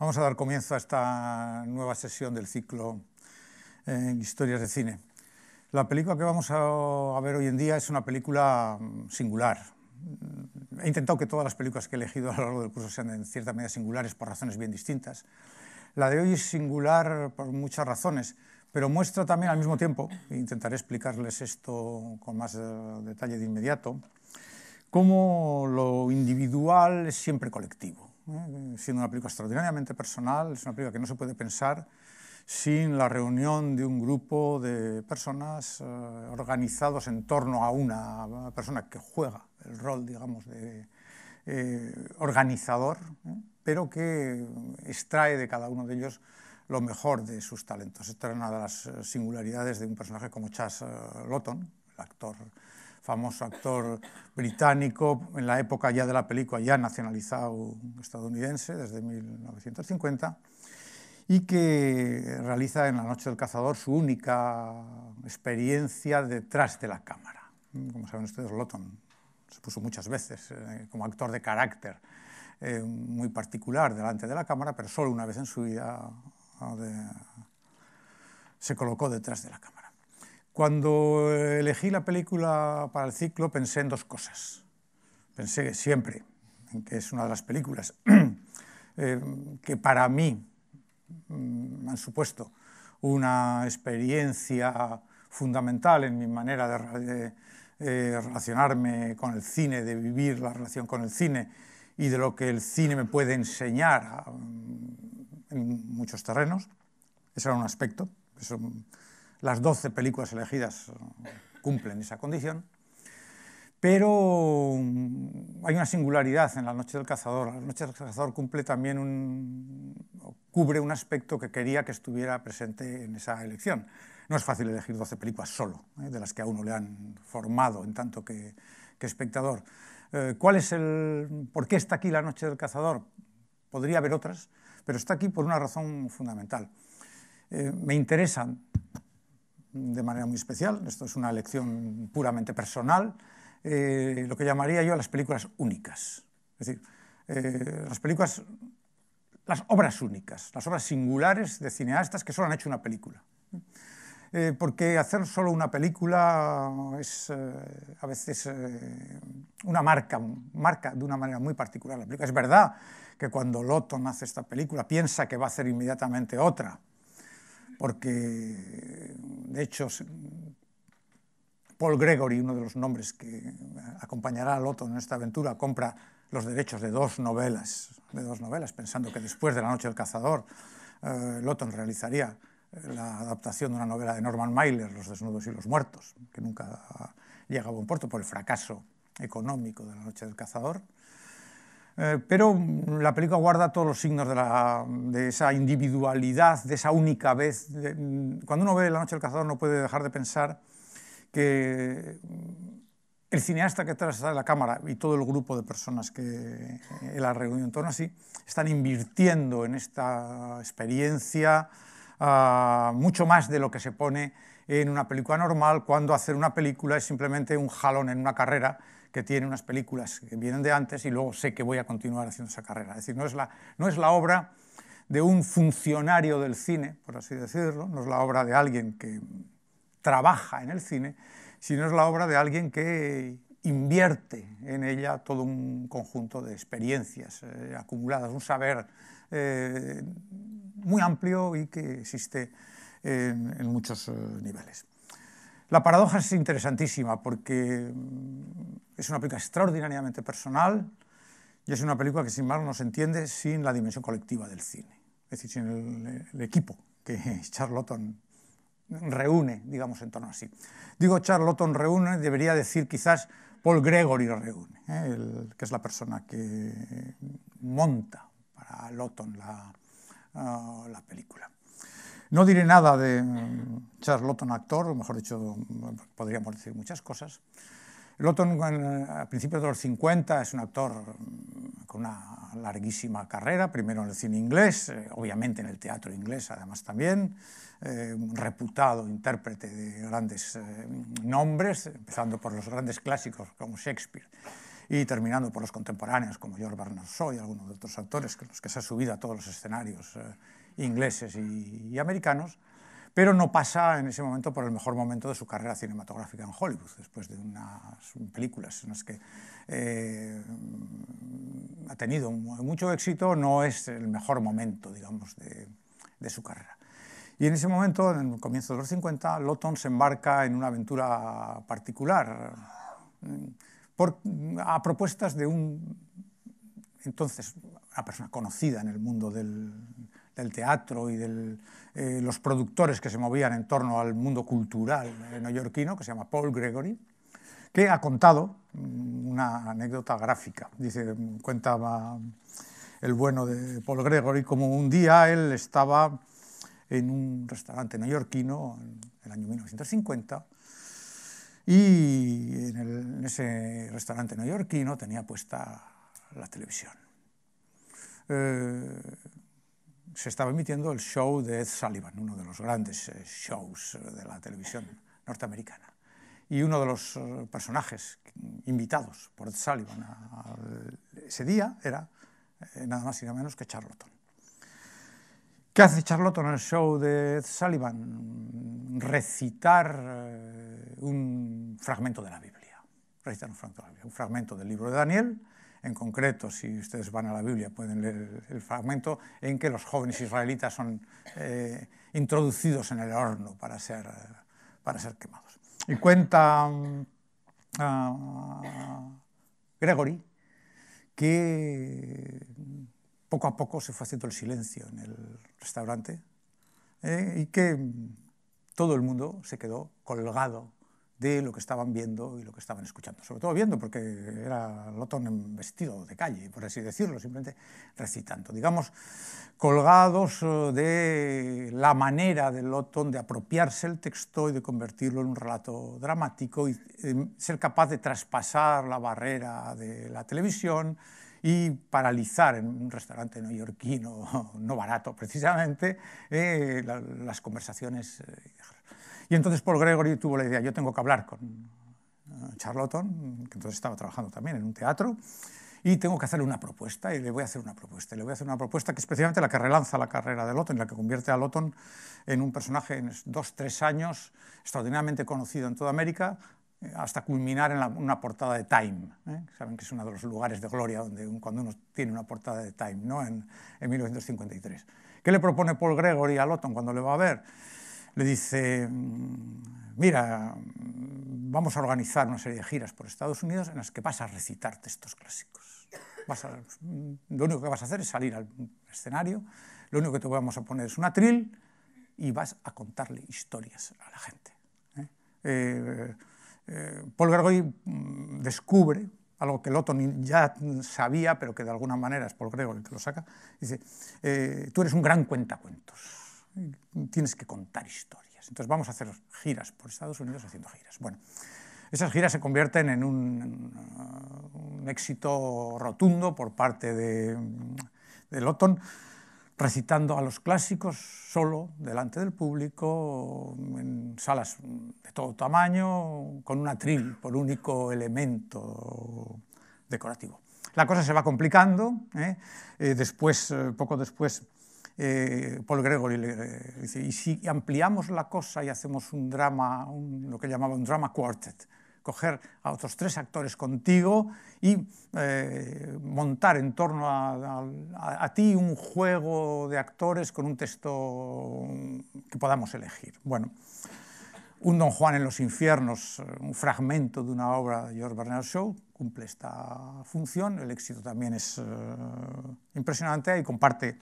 Vamos a dar comienzo a esta nueva sesión del ciclo Historias de Cine. La película que vamos a ver hoy en día es una película singular. He intentado que todas las películas que he elegido a lo largo del curso sean en cierta medida singulares por razones bien distintas. La de hoy es singular por muchas razones, pero muestra también al mismo tiempo, e intentaré explicarles esto con más detalle de inmediato, cómo lo individual es siempre colectivo. Siendo una película extraordinariamente personal, es una película que no se puede pensar sin la reunión de un grupo de personas organizados en torno a una persona que juega el rol, digamos, de organizador, pero que extrae de cada uno de ellos lo mejor de sus talentos. Esta era una de las singularidades de un personaje como Charles Laughton, el actor, famoso actor británico, en la época ya de la película, ya nacionalizado estadounidense desde 1950, y que realiza en La noche del cazador su única experiencia detrás de la cámara. Como saben ustedes, Laughton se puso muchas veces como actor de carácter muy particular delante de la cámara, pero solo una vez en su vida se colocó detrás de la cámara. Cuando elegí la película para el ciclo pensé en dos cosas. Pensé siempre en que es una de las películas que para mí han supuesto una experiencia fundamental en mi manera de relacionarme con el cine, de vivir la relación con el cine y de lo que el cine me puede enseñar en muchos terrenos. Ese era un aspecto. Eso, las 12 películas elegidas cumplen esa condición. Pero hay una singularidad en La noche del cazador. La noche del cazador cumple también cubre un aspecto que quería que estuviera presente en esa elección. No es fácil elegir 12 películas solo, de las que a uno le han formado en tanto que espectador. ¿Por qué está aquí La noche del cazador? Podría haber otras, pero está aquí por una razón fundamental. Me interesan de manera muy especial, esto es una elección puramente personal, lo que llamaría yo las películas únicas. Es decir, las obras únicas, las obras singulares de cineastas que solo han hecho una película. Porque hacer solo una película es a veces una marca de una manera muy particular la película. Es verdad que cuando Laughton hace esta película piensa que va a hacer inmediatamente otra, porque de hecho Paul Gregory, uno de los nombres que acompañará a Laughton en esta aventura, compra los derechos de dos novelas, pensando que después de La noche del cazador Laughton realizaría la adaptación de una novela de Norman Mailer, Los desnudos y los muertos, que nunca llega a buen puerto por el fracaso económico de La noche del cazador. Pero la película guarda todos los signos de esa individualidad, de esa única vez. Cuando uno ve La noche del cazador no puede dejar de pensar que el cineasta que está detrás de la cámara y todo el grupo de personas que él ha reunido en torno a sí están invirtiendo en esta experiencia mucho más de lo que se pone en una película normal, cuando hacer una película es simplemente un jalón en una carrera que tiene unas películas que vienen de antes y luego sé que voy a continuar haciendo esa carrera. Es decir, no es la obra de un funcionario del cine, por así decirlo, no es la obra de alguien que trabaja en el cine, sino es la obra de alguien que invierte en ella todo un conjunto de experiencias acumuladas, un saber muy amplio y que existe en muchos niveles. La paradoja es interesantísima porque es una película extraordinariamente personal y es una película que sin embargo no se entiende sin la dimensión colectiva del cine, es decir, sin el equipo que Charles Laughton reúne, digamos, en torno a sí. Digo Charles Laughton reúne, debería decir quizás Paul Gregory reúne, que es la persona que monta para Laughton la película. No diré nada de Charles Laughton actor, o mejor dicho, podríamos decir muchas cosas. Laughton a principios de los 50 es un actor con una larguísima carrera, primero en el cine inglés, obviamente en el teatro inglés además también, un reputado intérprete de grandes nombres, empezando por los grandes clásicos como Shakespeare y terminando por los contemporáneos como George Bernard Shaw y algunos de otros autores con los que se ha subido a todos los escenarios ingleses y americanos, pero no pasa en ese momento por el mejor momento de su carrera cinematográfica en Hollywood, después de unas películas en las que ha tenido mucho éxito. No es el mejor momento, digamos, de su carrera. Y en ese momento, en el comienzo de los 50, Laughton se embarca en una aventura particular a propuestas de una persona conocida en el mundo del teatro y de los productores que se movían en torno al mundo cultural neoyorquino, que se llama Paul Gregory, que ha contado una anécdota gráfica. Cuenta el bueno de Paul Gregory como un día él estaba en un restaurante neoyorquino en el año 1950 y en ese restaurante neoyorquino tenía puesta la televisión. Se estaba emitiendo el show de Ed Sullivan, uno de los grandes shows de la televisión norteamericana. Y uno de los personajes invitados por Ed Sullivan ese día era nada más y nada menos que Charles Laughton. ¿Qué hace Charles Laughton en el show de Ed Sullivan? Recitar un fragmento de la Biblia. Recitar un fragmento de la Biblia, un fragmento del libro de Daniel. En concreto, si ustedes van a la Biblia, pueden leer el fragmento en que los jóvenes israelitas son introducidos en el horno para ser quemados. Y cuenta Gregory que poco a poco se fue haciendo el silencio en el restaurante y que todo el mundo se quedó colgado de lo que estaban viendo y lo que estaban escuchando. Sobre todo viendo, porque era Laughton en vestido de calle, por así decirlo, simplemente recitando. Digamos, colgados de la manera de Laughton de apropiarse el texto y de convertirlo en un relato dramático y ser capaz de traspasar la barrera de la televisión y paralizar en un restaurante neoyorquino, no barato precisamente, las conversaciones. Y entonces Paul Gregory tuvo la idea: yo tengo que hablar con Charles Laughton, que entonces estaba trabajando también en un teatro, y tengo que hacerle una propuesta, y le voy a hacer una propuesta, y le voy a hacer una propuesta que es precisamente la que relanza la carrera de Laughton, la que convierte a Laughton en un personaje en 2 o 3 años extraordinariamente conocido en toda América, hasta culminar en una portada de Time. Saben que es uno de los lugares de gloria cuando uno tiene una portada de Time, ¿no? En 1953. ¿Qué le propone Paul Gregory a Laughton cuando le va a ver? Le dice: mira, vamos a organizar una serie de giras por Estados Unidos en las que vas a recitar textos clásicos. Lo único que vas a hacer es salir al escenario, lo único que te vamos a poner es un atril y vas a contarle historias a la gente. Paul Gregory descubre algo que Laughton ya sabía, pero que de alguna manera es Paul Gregory el que lo saca. Dice: tú eres un gran cuentacuentos. Tienes que contar historias. Entonces vamos a hacer giras por Estados Unidos haciendo giras. Bueno, esas giras se convierten en un éxito rotundo por parte de Laughton, recitando a los clásicos solo delante del público, en salas de todo tamaño, con un atril por único elemento decorativo. La cosa se va complicando. Poco después, Paul Gregory le dice: y si ampliamos la cosa y hacemos un drama, lo que llamaba un drama quartet, coger a otros 3 actores contigo y montar en torno a ti un juego de actores con un texto que podamos elegir. Bueno, un Don Juan en los infiernos, un fragmento de una obra de George Bernard Shaw, cumple esta función. El éxito también es impresionante y comparte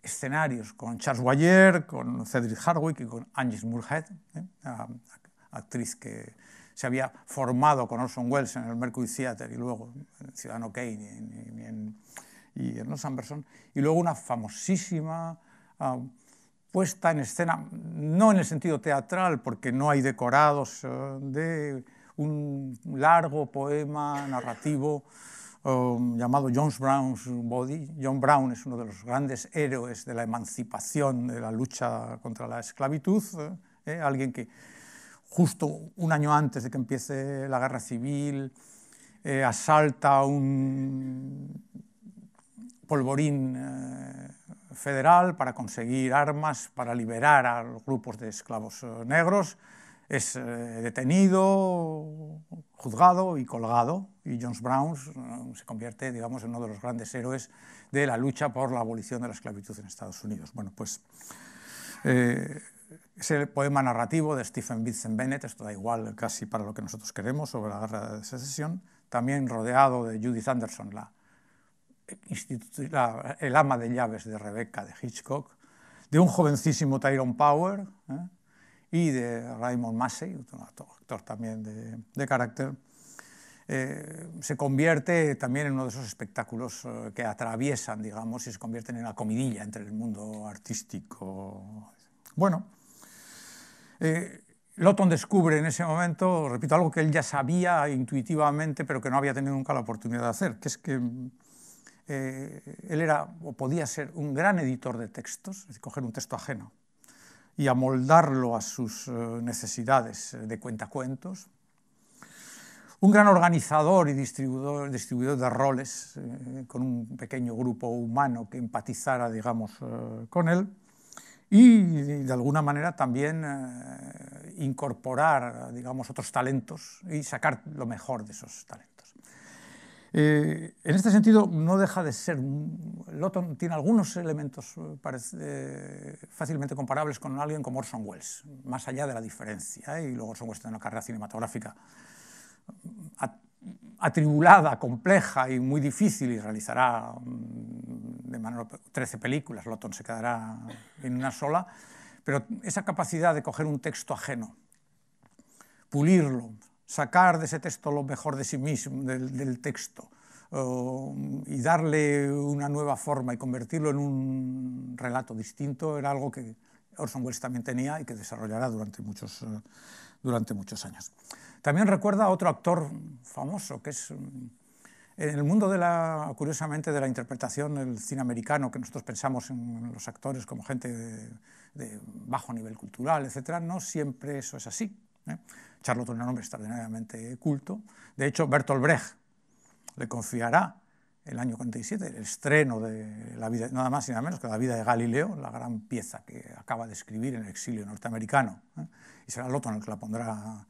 escenarios con Charles Waller, con Cedric Hardwicke y con Agnes Moorehead, actriz que se había formado con Orson Welles en el Mercury Theatre y luego en Ciudadano Kane y en Los Amberson, y luego una famosísima puesta en escena, no en el sentido teatral, porque no hay decorados, de un largo poema narrativo llamado John Brown's Body. John Brown es uno de los grandes héroes de la emancipación, de la lucha contra la esclavitud, alguien que justo un año antes de que empiece la guerra civil, asalta un polvorín federal para conseguir armas, para liberar a los grupos de esclavos negros, es detenido, juzgado y colgado, y John Brown se convierte, digamos, en uno de los grandes héroes de la lucha por la abolición de la esclavitud en Estados Unidos. Bueno, pues es el poema narrativo de Stephen Vincent Bennett, esto da igual casi para lo que nosotros queremos, sobre la guerra de secesión, también rodeado de Judith Anderson, el ama de llaves de Rebecca de Hitchcock, de un jovencísimo Tyrone Power y de Raymond Massey, un actor también de carácter. Se convierte también en uno de esos espectáculos que atraviesan, digamos, y se convierten en una comidilla entre el mundo artístico. Bueno, Laughton descubre en ese momento, repito, algo que él ya sabía intuitivamente, pero que no había tenido nunca la oportunidad de hacer, que es que él era o podía ser un gran editor de textos, es decir, coger un texto ajeno y amoldarlo a sus necesidades de cuentacuentos, un gran organizador y distribuidor de roles con un pequeño grupo humano que empatizara, digamos, con él, y de alguna manera también incorporar, digamos, otros talentos y sacar lo mejor de esos talentos. En este sentido, no deja de ser, Laughton tiene algunos elementos fácilmente comparables con alguien como Orson Welles, más allá de la diferencia, y luego Orson Welles tiene una carrera cinematográfica atribulada, compleja y muy difícil, y realizará de manera 13 películas, Laughton se quedará en una sola, pero esa capacidad de coger un texto ajeno, pulirlo, sacar de ese texto lo mejor de sí mismo, del texto, y darle una nueva forma y convertirlo en un relato distinto, era algo que Orson Welles también tenía y que desarrollará durante muchos años. También recuerda a otro actor famoso, que es, en el mundo, curiosamente, de la interpretación del cine americano, que nosotros pensamos en los actores como gente de bajo nivel cultural, etc., no siempre eso es así. Charles Laughton era un hombre extraordinariamente culto. De hecho, Bertolt Brecht le confiará el año 47 el estreno de la vida, nada más y nada menos que La vida de Galileo, la gran pieza que acaba de escribir en el exilio norteamericano, y será Laughton el que la pondrá,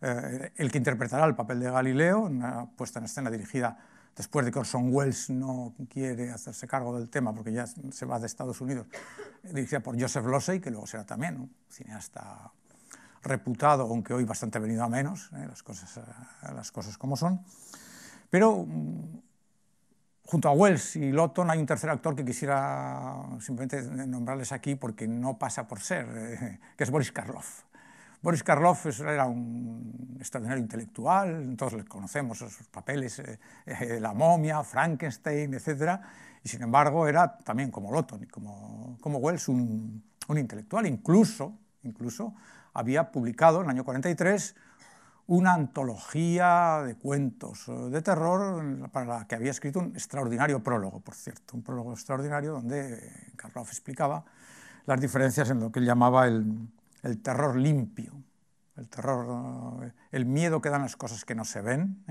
el que interpretará el papel de Galileo, una puesta en escena dirigida después de que Orson Welles no quiere hacerse cargo del tema porque ya se va de Estados Unidos, dirigida por Joseph Losey, que luego será también un cineasta reputado, aunque hoy bastante venido a menos, las cosas como son. Pero junto a Welles y Laughton hay un tercer actor que quisiera simplemente nombrarles aquí porque no pasa por ser, que es Boris Karloff. Boris Karloff era un extraordinario intelectual, todos le conocemos sus papeles, La momia, Frankenstein, etc. Y sin embargo era también, como Laughton y como Welles, un intelectual, incluso había publicado en el año 43 una antología de cuentos de terror para la que había escrito un extraordinario prólogo, por cierto, un prólogo extraordinario donde Karloff explicaba las diferencias en lo que él llamaba el terror limpio, el miedo que dan las cosas que no se ven,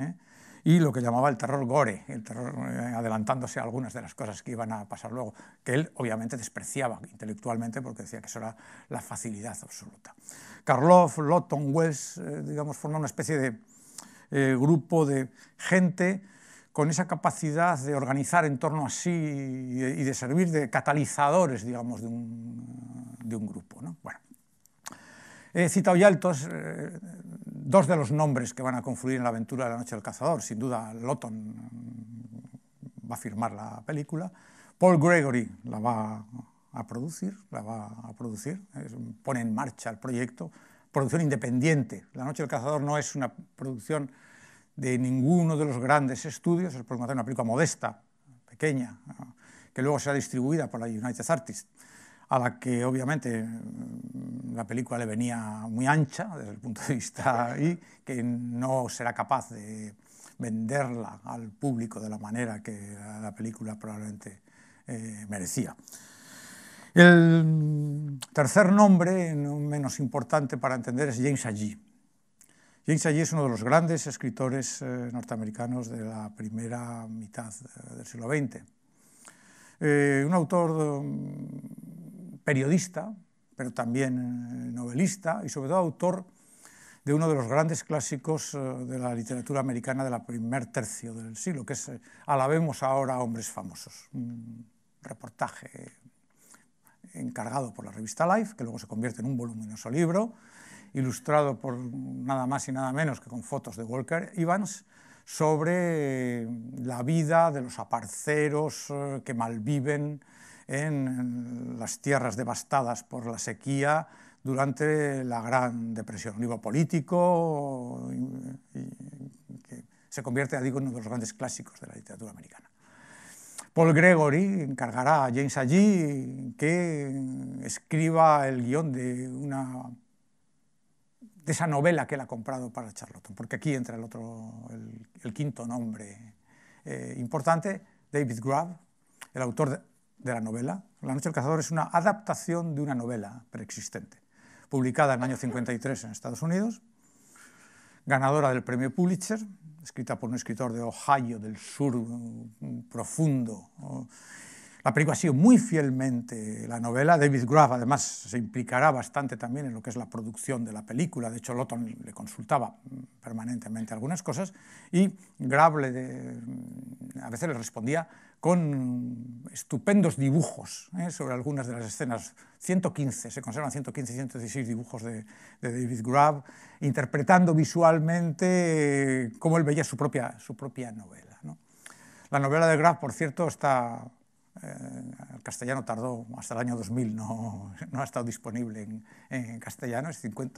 y lo que llamaba el terror gore, el terror adelantándose a algunas de las cosas que iban a pasar luego, que él obviamente despreciaba intelectualmente porque decía que eso era la facilidad absoluta. Karloff, Laughton, Welles, digamos, forman una especie de grupo de gente con esa capacidad de organizar en torno a sí y de servir de catalizadores, digamos, de un grupo, ¿no? Bueno, he citado ya dos de los nombres que van a confluir en la aventura de La noche del cazador. Sin duda, Laughton va a firmar la película. Paul Gregory la va a producir, pone en marcha el proyecto. Producción independiente. La noche del cazador no es una producción de ninguno de los grandes estudios, es por contar una película modesta, pequeña, que luego será distribuida por la United Artists, a la que obviamente la película le venía muy ancha desde el punto de vista y que no será capaz de venderla al público de la manera que la película probablemente merecía. El tercer nombre, no menos importante para entender, es James Agee. James Agee es uno de los grandes escritores norteamericanos de la primera mitad del siglo XX. Un autor periodista, pero también novelista y sobre todo autor de uno de los grandes clásicos de la literatura americana de la primer tercio del siglo, que es Alabemos ahora a hombres famosos, un reportaje encargado por la revista Life, que luego se convierte en un voluminoso libro, ilustrado por nada más y nada menos que con fotos de Walker Evans, sobre la vida de los aparceros que malviven en las tierras devastadas por la sequía durante la Gran Depresión. Un libro político que se convierte, digo, en uno de los grandes clásicos de la literatura americana. Paul Gregory encargará a James Agee que escriba el guión de esa novela que él ha comprado para Charlton, porque aquí entra el quinto nombre importante, David Grubb, el autor de la novela. La noche del cazador es una adaptación de una novela preexistente, publicada en el año 53 en Estados Unidos, ganadora del premio Pulitzer, escrita por un escritor de Ohio del sur profundo. La película ha sido muy fielmente la novela. David Grubb, además, se implicará bastante también en lo que es la producción de la película. De hecho, Laughton le consultaba permanentemente algunas cosas y Grubb a veces le respondía con estupendos dibujos sobre algunas de las escenas. 115, se conservan 115 y 116 dibujos de David Grubb, interpretando visualmente cómo él veía su propia novela, ¿no? La novela de Grubb, por cierto, está... el castellano tardó hasta el año 2000, no ha estado disponible en castellano, ha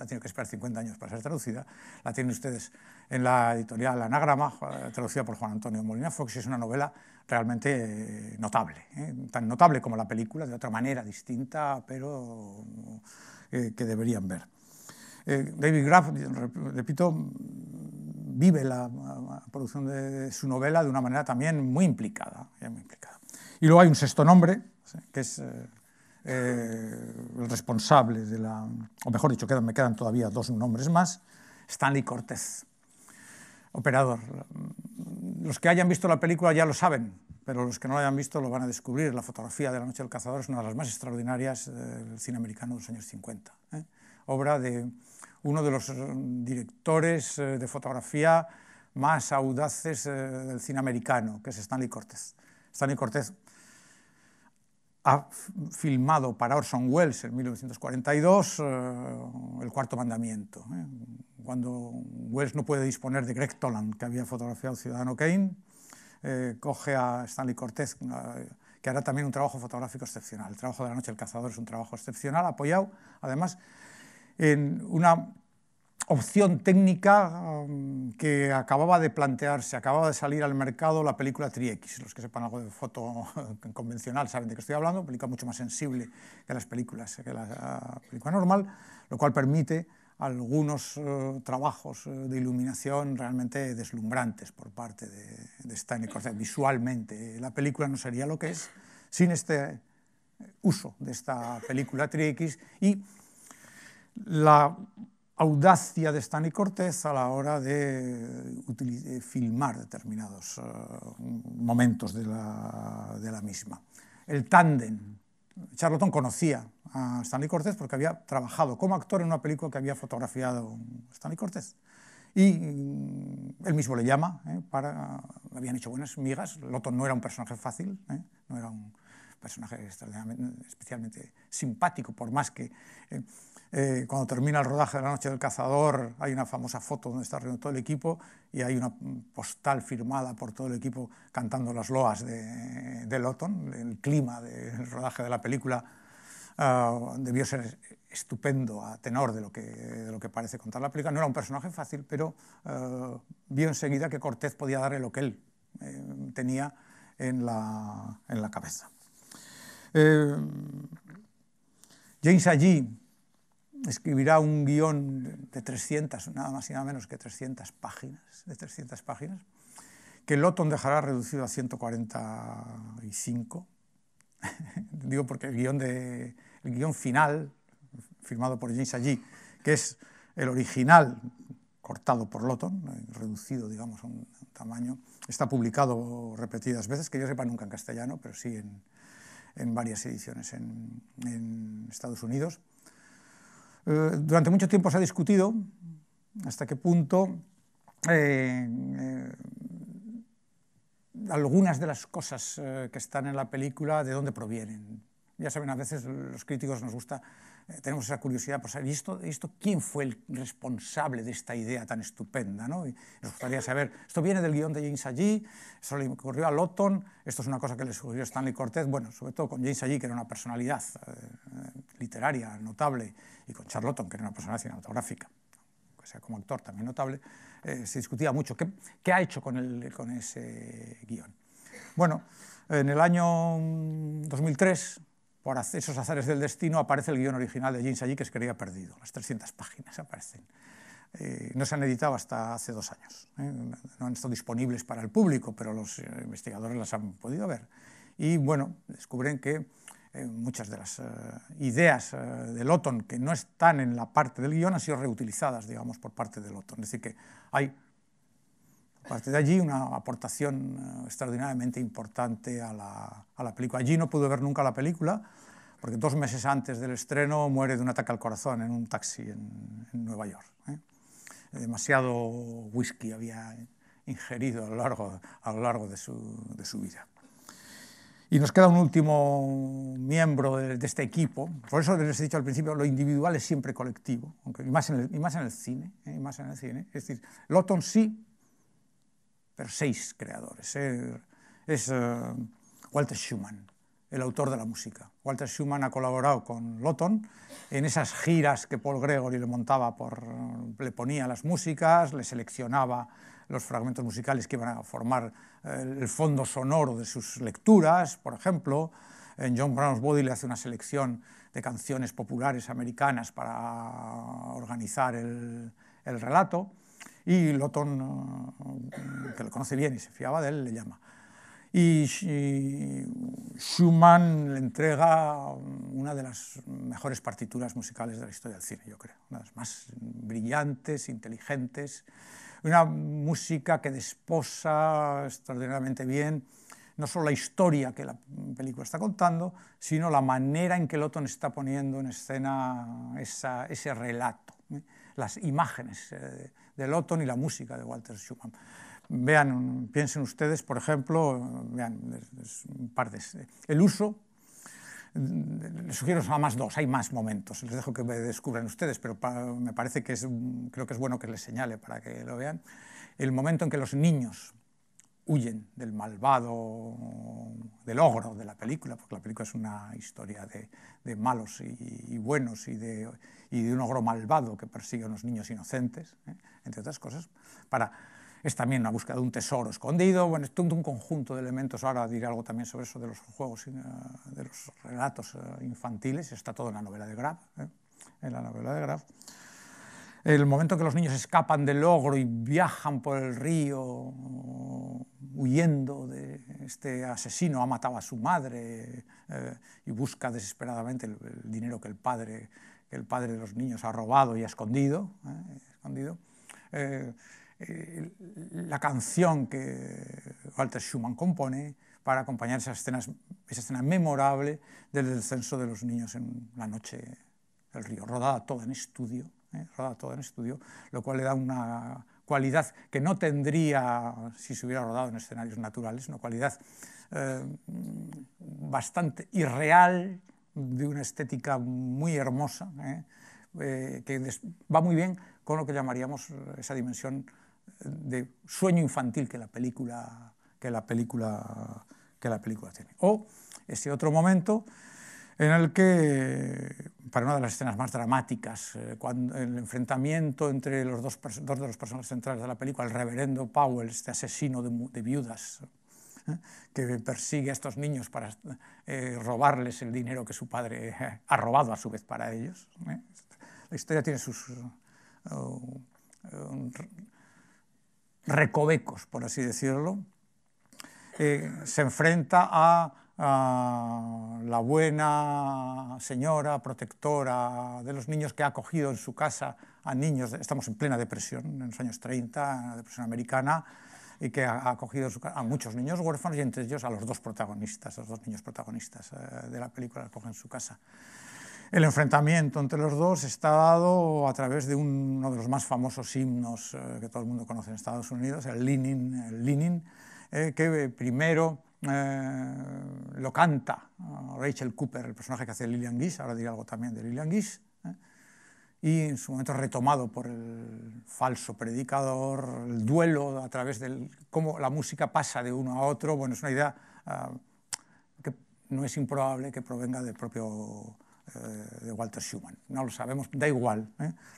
tenido que esperar 50 años para ser traducida. La tienen ustedes en la editorial Anagrama, traducida por Juan Antonio Molina Fox, y es una novela realmente notable, tan notable como la película, de otra manera distinta, pero que deberían ver. David Grubb, repito, vive la producción de su novela de una manera también muy implicada, muy implicada. Y luego hay un sexto nombre, que es el responsable de la... o mejor dicho, me quedan todavía dos nombres más, Stanley Cortez, operador. Los que hayan visto la película ya lo saben, pero los que no la hayan visto lo van a descubrir. La fotografía de La noche del cazador es una de las más extraordinarias del cine americano de los años 50. Obra de uno de los directores de fotografía más audaces del cine americano, que es Stanley Cortez. Stanley Cortez ha filmado para Orson Welles en 1942 El cuarto mandamiento, cuando Welles no puede disponer de Greg Toland, que había fotografiado Ciudadano Kane, coge a Stanley Cortez, que hará también un trabajo fotográfico excepcional. El trabajo de La noche del cazador es un trabajo excepcional, apoyado además en una opción técnica que acababa de plantearse, acababa de salir al mercado la película Tri-X. Los que sepan algo de foto convencional saben de qué estoy hablando, película mucho más sensible que la película normal, lo cual permite algunos trabajos de iluminación realmente deslumbrantes por parte de Stanley Cortez. Visualmente, la película no sería lo que es sin este uso de esta película Tri-X y la audacia de Stanley Cortez a la hora de filmar determinados momentos de la misma. El tándem. Charlton conocía a Stanley Cortez porque había trabajado como actor en una película que había fotografiado Stanley Cortez. Y él mismo le llama, habían hecho buenas migas. Laughton no era un personaje fácil, no era un personaje especialmente simpático, por más que... cuando termina el rodaje de La noche del cazador hay una famosa foto donde está reunido todo el equipo y hay una postal firmada por todo el equipo cantando las loas de Laughton. El clima del rodaje de la película debió ser estupendo a tenor de lo que parece contar la película. No era un personaje fácil, pero vio enseguida que Cortez podía darle lo que él tenía en la cabeza. James Agee escribirá un guión de 300, nada más y nada menos que 300 páginas, que Laughton dejará reducido a 145. Digo porque el guión final, firmado por James Agee, que es el original cortado por Laughton, reducido, digamos, a un tamaño. Está publicado repetidas veces, que yo sepa nunca en castellano, pero sí en varias ediciones en Estados Unidos. Durante mucho tiempo se ha discutido hasta qué punto algunas de las cosas que están en la película, de dónde provienen. Ya saben, a veces los críticos nos gusta, tenemos esa curiosidad por saber, ¿y esto quién fue el responsable de esta idea tan estupenda, ¿no? Y nos gustaría saber, esto viene del guión de James Agee, eso le ocurrió a Laughton, esto es una cosa que le sugirió Stanley Cortez, bueno, sobre todo con James Agee, que era una personalidad literaria notable, y con Charles Laughton, que era una personalidad cinematográfica, o sea, como actor también notable, se discutía mucho qué ha hecho con ese guión. Bueno, en el año 2003... por esos azares del destino, aparece el guión original de James Agee, que se creía perdido. Las 300 páginas aparecen. No se han editado hasta hace 2 años. No han estado disponibles para el público, pero los investigadores las han podido ver. Y bueno, descubren que muchas de las ideas de Laughton que no están en la parte del guión han sido reutilizadas, digamos, por parte de Laughton. Es decir, que hay, a partir de allí, una aportación extraordinariamente importante a la película. Allí no pude ver nunca la película, porque 2 meses antes del estreno muere de un ataque al corazón en un taxi en Nueva York. Demasiado whisky había ingerido a lo largo de su vida. Y nos queda un último miembro de este equipo. Por eso les he dicho al principio, lo individual es siempre colectivo, y más en el cine. Es decir, Laughton sí, pero 6 creadores. Es Walter Schumann, el autor de la música. Walter Schumann ha colaborado con Laughton en esas giras que Paul Gregory le montaba, le ponía las músicas, le seleccionaba los fragmentos musicales que iban a formar el fondo sonoro de sus lecturas, por ejemplo. En John Brown's Body le hace una selección de canciones populares americanas para organizar el relato. Y Laughton, que lo conoce bien y se fiaba de él, le llama. Y Schumann le entrega una de las mejores partituras musicales de la historia del cine, yo creo. Una de las más brillantes, inteligentes. Una música que desposa extraordinariamente bien no solo la historia que la película está contando, sino la manera en que Laughton está poniendo en escena ese relato. Las imágenes de Laughton y la música de Walter Schumann. Vean, piensen ustedes, por ejemplo, vean, el uso, les sugiero nada más 2, hay más momentos, les dejo que me descubran ustedes, pero me parece que creo que es bueno que les señale para que lo vean, el momento en que los niños huyen del malvado, del ogro de la película, porque la película es una historia de malos y buenos y de un ogro malvado que persigue a unos niños inocentes, entre otras cosas. Es también una búsqueda de un tesoro escondido, bueno, es un conjunto de elementos, ahora diré algo también sobre eso de los juegos, de los relatos infantiles, está todo en la novela de Grubb, El momento en que los niños escapan del ogro y viajan por el río huyendo de este asesino, ha matado a su madre y busca desesperadamente el dinero que el padre de los niños ha robado y ha escondido. La canción que Walter Schumann compone para acompañar esa escena memorable del descenso de los niños en la noche del río, rodada toda en estudio, lo cual le da una cualidad que no tendría si se hubiera rodado en escenarios naturales, una cualidad bastante irreal, de una estética muy hermosa, que va muy bien con lo que llamaríamos esa dimensión de sueño infantil que la película tiene. O ese otro momento en el que, para una de las escenas más dramáticas, cuando el enfrentamiento entre los dos de los personajes centrales de la película, el reverendo Powell, este asesino de viudas, que persigue a estos niños para robarles el dinero que su padre ha robado a su vez para ellos. La historia tiene sus recovecos, por así decirlo. Se enfrenta a la buena señora protectora de los niños que ha acogido en su casa a niños, estamos en plena depresión, en los años 30, la depresión americana, y que ha acogido a muchos niños huérfanos y entre ellos a los dos protagonistas, los dos niños protagonistas de la película que cogen en su casa. El enfrentamiento entre los dos está dado a través de uno de los más famosos himnos que todo el mundo conoce en Estados Unidos, el Leanin, que primero lo canta Rachel Cooper, el personaje que hace Lillian Gish, ahora diré algo también de Lillian Gish, y en su momento retomado por el falso predicador, el duelo a través de cómo la música pasa de uno a otro. Bueno, es una idea que no es improbable que provenga del propio de Walter Schumann, no lo sabemos, da igual.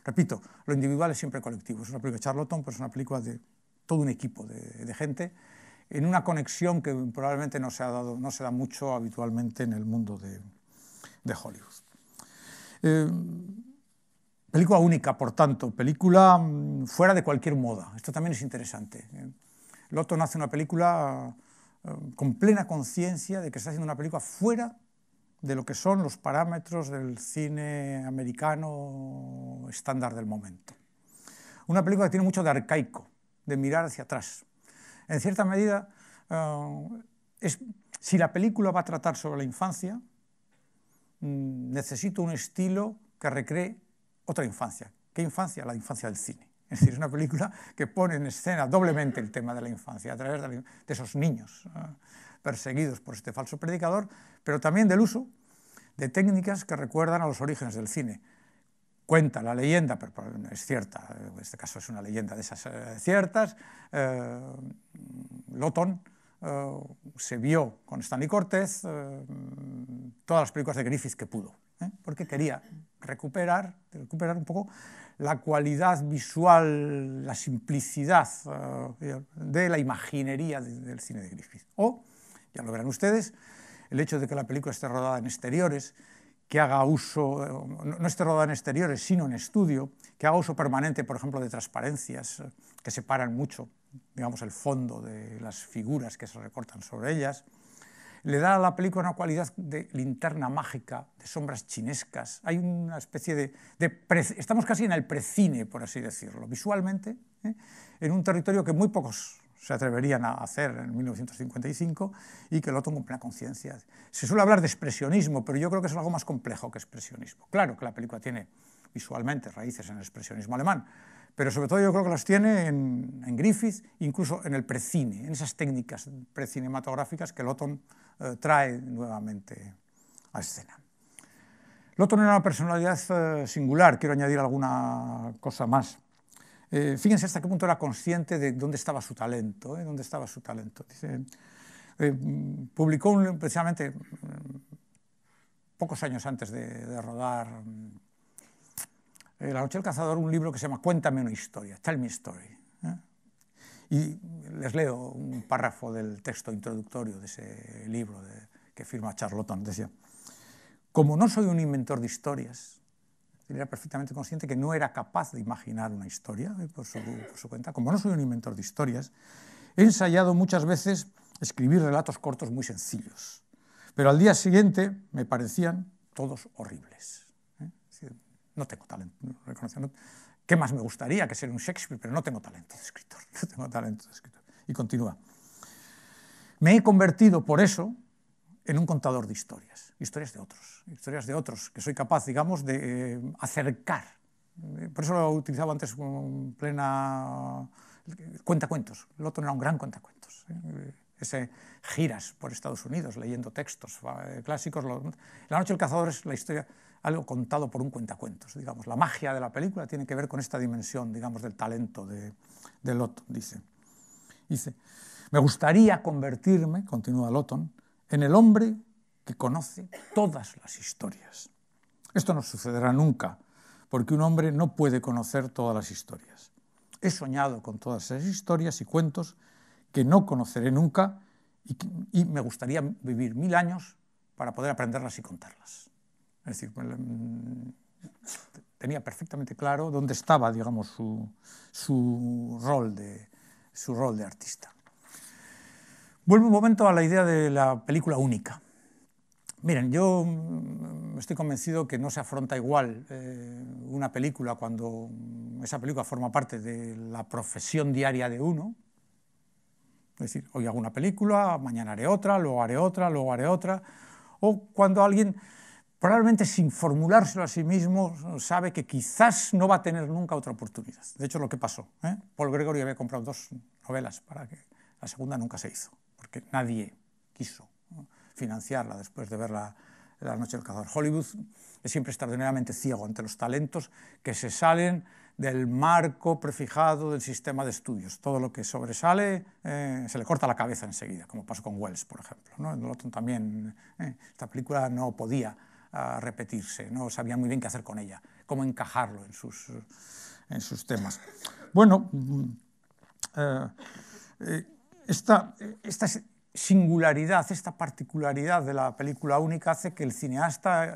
Repito, lo individual es siempre colectivo, es una película de Charles Laughton, pero es una película de todo un equipo de gente, en una conexión que probablemente no se da mucho habitualmente en el mundo de Hollywood. Película única, por tanto, película fuera de cualquier moda. Esto también es interesante. Laughton hace una película con plena conciencia de que está haciendo una película fuera de lo que son los parámetros del cine americano estándar del momento. Una película que tiene mucho de arcaico, de mirar hacia atrás. En cierta medida, si la película va a tratar sobre la infancia, necesito un estilo que recree otra infancia. ¿Qué infancia? La infancia del cine. Es decir, es una película que pone en escena doblemente el tema de la infancia, a través de esos niños perseguidos por este falso predicador, pero también del uso de técnicas que recuerdan a los orígenes del cine. Cuenta la leyenda, pero no es cierta, en este caso es una leyenda de esas ciertas. Laughton se vio con Stanley Cortez todas las películas de Griffith que pudo, porque quería recuperar un poco la cualidad visual, la simplicidad de la imaginería del cine de Griffith. O, ya lo verán ustedes, el hecho de que la película esté rodada en exteriores, que haga uso, no esté rodada en exteriores, sino en estudio, que haga uso permanente, por ejemplo, de transparencias que separan mucho, digamos, el fondo de las figuras que se recortan sobre ellas, le da a la película una cualidad de linterna mágica, de sombras chinescas. Hay una especie estamos casi en el precine, por así decirlo, visualmente, en un territorio que muy pocos se atreverían a hacer en 1955 y que Laughton con plena conciencia. Se suele hablar de expresionismo, pero yo creo que es algo más complejo que expresionismo. Claro que la película tiene visualmente raíces en el expresionismo alemán, pero sobre todo yo creo que los tiene en Griffith, incluso en el precine, en esas técnicas precinematográficas que Laughton trae nuevamente a escena. Laughton era una personalidad singular, quiero añadir alguna cosa más. Fíjense hasta qué punto era consciente de dónde estaba su talento. Dónde estaba su talento. Dice, publicó precisamente pocos años antes de rodar La noche del cazador, un libro que se llama Cuéntame una historia, Tell me a Story. Y les leo un párrafo del texto introductorio de ese libro que firma Charles Laughton. Decía, como no soy un inventor de historias, él era perfectamente consciente que no era capaz de imaginar una historia por su cuenta, como no soy un inventor de historias, he ensayado muchas veces escribir relatos cortos muy sencillos, pero al día siguiente me parecían todos horribles. No tengo talento, reconociendo. ¿Qué más me gustaría que ser un Shakespeare? Pero no tengo talento de escritor, no tengo talento de escritor. Y continúa. Me he convertido por eso en un contador de historias, historias de otros, que soy capaz, digamos, de acercar. Por eso lo utilizaba antes con plena cuentacuentos. Laughton era un gran cuentacuentos. Ese giras por Estados Unidos leyendo textos clásicos. La noche del cazador es la historia, algo contado por un cuentacuentos, digamos. La magia de la película tiene que ver con esta dimensión, digamos, del talento de Laughton, dice. Me gustaría convertirme, continúa Laughton, en el hombre que conoce todas las historias. Esto no sucederá nunca, porque un hombre no puede conocer todas las historias. He soñado con todas esas historias y cuentos que no conoceré nunca y me gustaría vivir 1000 años para poder aprenderlas y contarlas. Es decir, tenía perfectamente claro dónde estaba, digamos, su rol de artista. Vuelvo un momento a la idea de la película única. Miren, yo estoy convencido que no se afronta igual una película cuando esa película forma parte de la profesión diaria de uno. Es decir, hoy hago una película, mañana haré otra, luego haré otra, luego haré otra. O cuando alguien, probablemente sin formulárselo a sí mismo, sabe que quizás no va a tener nunca otra oportunidad. De hecho, lo que pasó, Paul Gregory había comprado 2 novelas para que la segunda nunca se hizo, porque nadie quiso financiarla después de ver La noche del cazador. Hollywood es siempre extraordinariamente ciego ante los talentos que se salen del marco prefijado del sistema de estudios. Todo lo que sobresale se le corta la cabeza enseguida, como pasó con Welles, por ejemplo, ¿no? Laughton también, esta película no podía repetirse, no sabían muy bien qué hacer con ella, cómo encajarlo en sus temas. Bueno, esta singularidad, esta particularidad de la película única hace que el cineasta